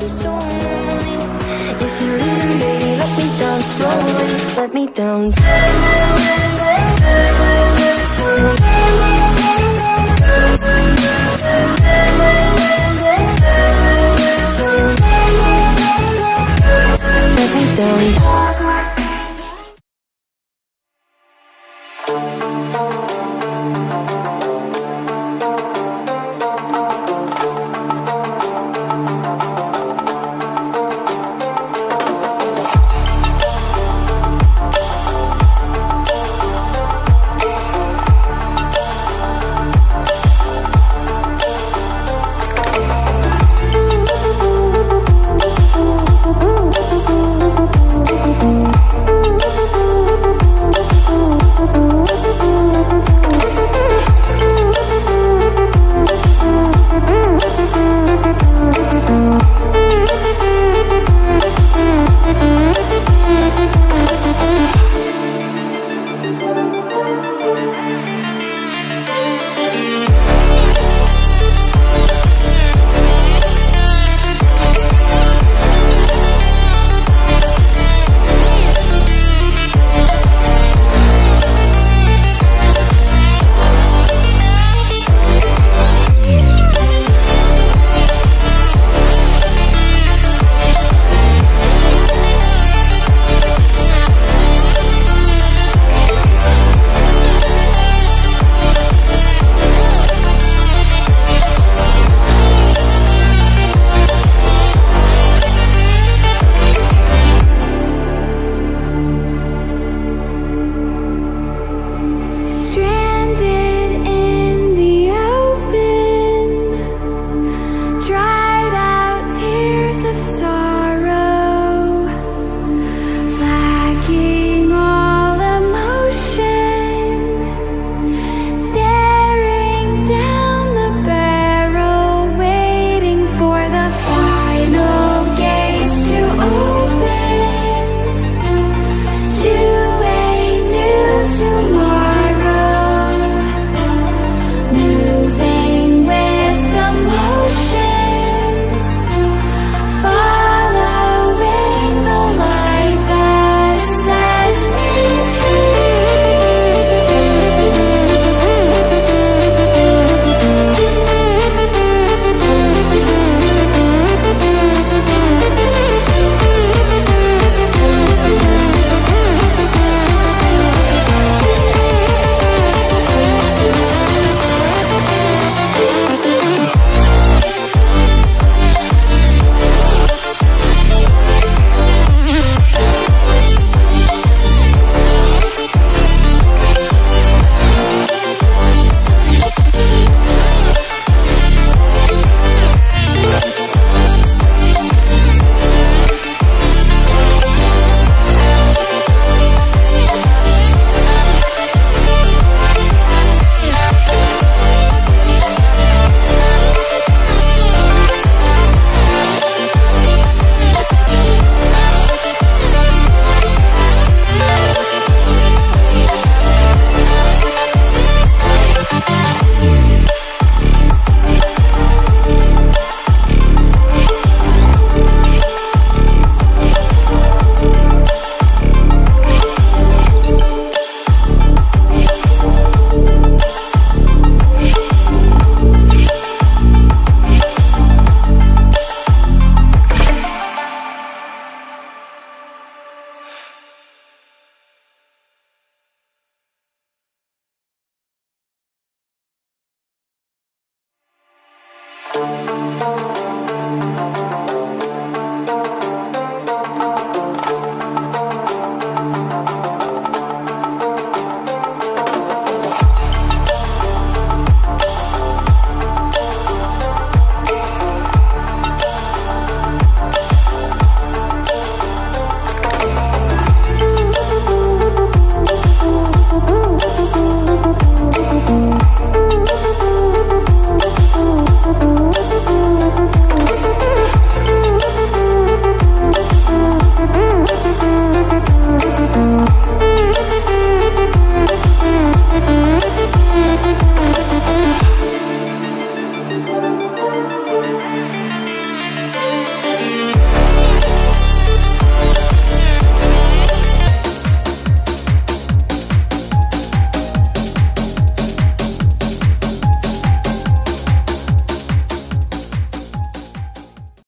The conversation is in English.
be so lonely. If you're leaving, baby, let me down slowly. Let me down. Let me down. Dried out tears of sorrow.